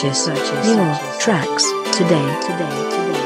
Purchase your tracks today.